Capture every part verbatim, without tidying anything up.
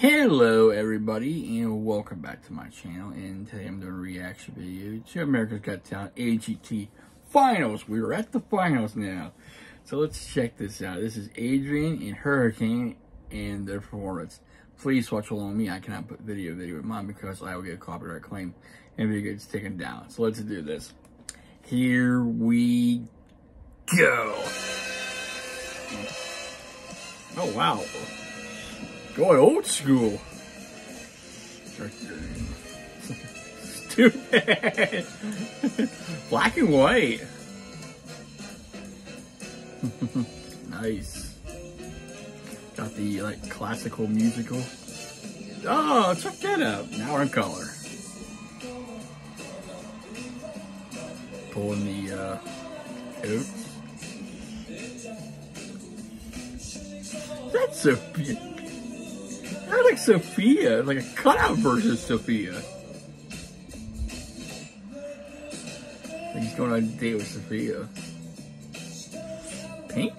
Hello everybody and welcome back to my channel, and today I'm doing a reaction video to America's Got Talent A G T Finals. We are at the finals now. So let's check this out. This is Adrian and Hurricane and their performance. Please watch along with me. I cannot put video video with mine because I will get a copyright claim and video gets taken down. So let's do this. Here we go. Oh wow. Going old school. Stupid. Black and white. Nice. Got the like classical musical. Oh, check that out. Now we're in color. Pulling the uh, oats. That's so beautiful. They're like Sophia, like a cutout version of Sophia. He's going on a date with Sophia. Pink?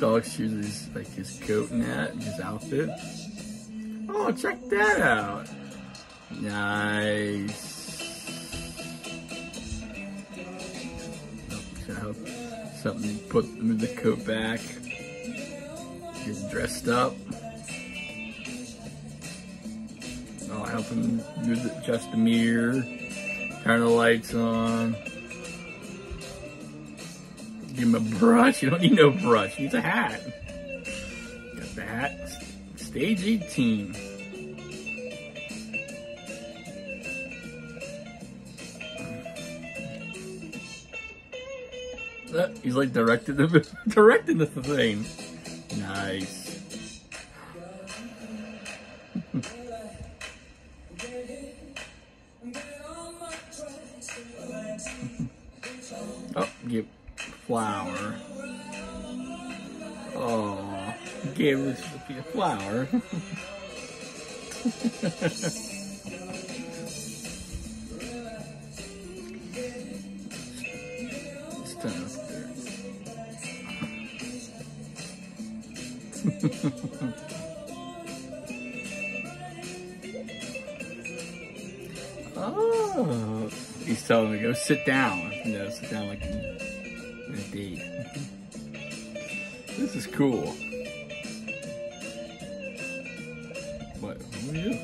Dog chooses like his coat and that, and his outfit. Oh, check that out. Nice. Oh, something to put move the coat back. He's dressed up. Oh, helping adjust the mirror. Turn the lights on. Give him a brush. You don't need no brush. He needs a hat. Got the hat. Stage eighteen. Oh, he's like directed the directing the thing. Nice. Oh, give flower. Oh, give this a flower. It's time up there. Oh, he's telling me go sit down. No, sit down like a date. This is cool. What? Who are you?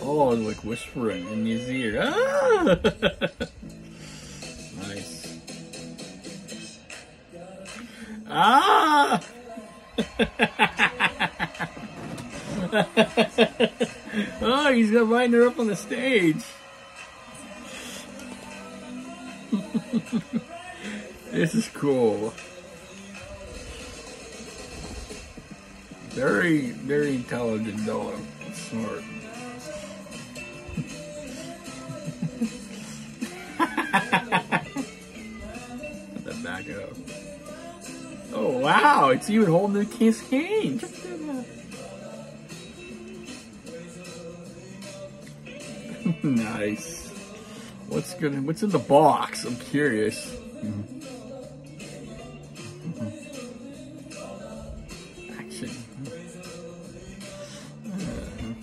Oh, like whispering in his ear. Ah! Nice. Ah! Oh, he's gonna wind her up on the stage. This is cool. Very, very intelligent dog. Smart. Let that back up. Oh wow, it's even holding the king's cane. Check that out. Nice. What's gonna what's in the box? I'm curious. Mm-hmm. Mm-hmm. Action. Mm-hmm.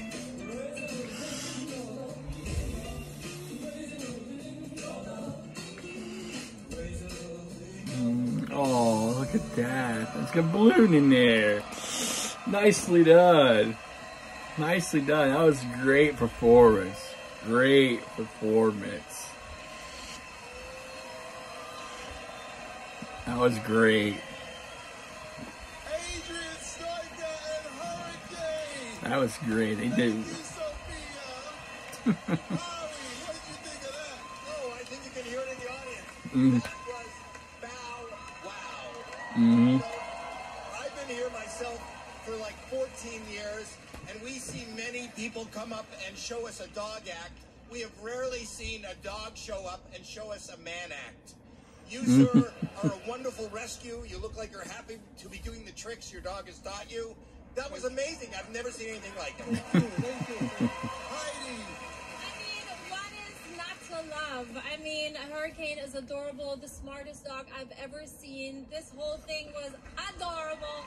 Oh. Look at that. There's a balloon in there. Nicely done. Nicely done. That was great performance. Great performance. That was great. Adrian Stoica and Hurricane. That was great. They did. Molly, what did you think of that? Oh, I think you can hear it in the audience. Mm. Mm-hmm. I've been here myself for like fourteen years, and we see many people come up and show us a dog act. We have rarely seen a dog show up and show us a man act. You, sir, are a wonderful rescue. You look like you're happy to be doing the tricks your dog has taught you. That was amazing. I've never seen anything like it. Thank you. Heidi. I mean, what is not to love. I mean, Hurricane is adorable, the smartest dog I've ever seen. This whole thing was adorable.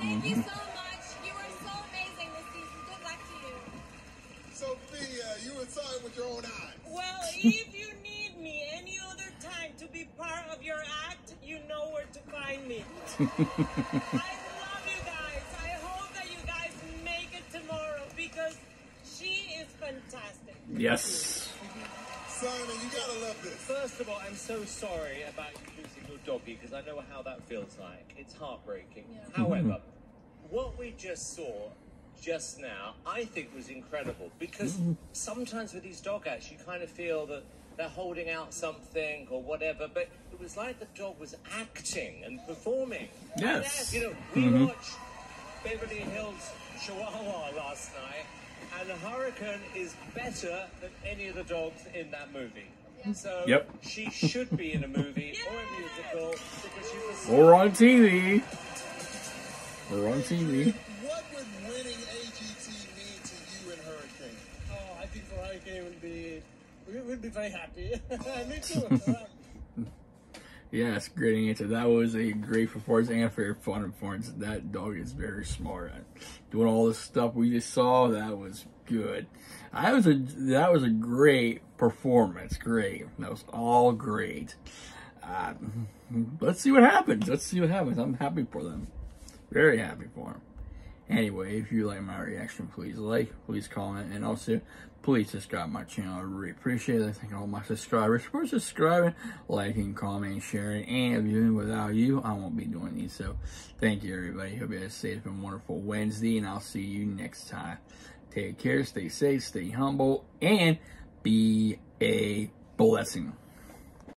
Thank you so much. You were so amazing this season. Good luck to you. Sophia, you inside with your own eyes. Well, if you need me any other time to be part of your act, you know where to find me. I love you guys. I hope that you guys make it tomorrow because she is fantastic. Yes. Simon, you gotta love this. First of all, I'm so sorry about you losing your doggy because I know how that feels like. It's heartbreaking. Yeah. However, what we just saw just now, I think was incredible because sometimes with these dog acts, you kind of feel that they're holding out something or whatever, but it was like the dog was acting and performing. Yes. And, you know, we mm-hmm. watched Beverly Hills Chihuahua last night. And the Hurricane is better than any of the dogs in that movie. Yep. So yep. she should be in a movie yes! or a musical because she was or on T V. Or on T V. What would winning A G T mean to you and Hurricane? Oh, I think for Hurricane would be we would be very happy. Me too. Yes, great answer. That was a great performance and a very fun performance. That dog is very smart. Doing all this stuff we just saw, that was good. I was a that was a great performance. Great. That was all great. Uh, let's see what happens. Let's see what happens. I'm happy for them. Very happy for them. Anyway, if you like my reaction, please like, please comment, and also please subscribe to my channel. I really appreciate it. Thank all my subscribers for subscribing, liking, commenting, sharing, and viewing. Without you, I won't be doing these. So thank you, everybody. Hope you have a safe and wonderful Wednesday, and I'll see you next time. Take care, stay safe, stay humble, and be a blessing.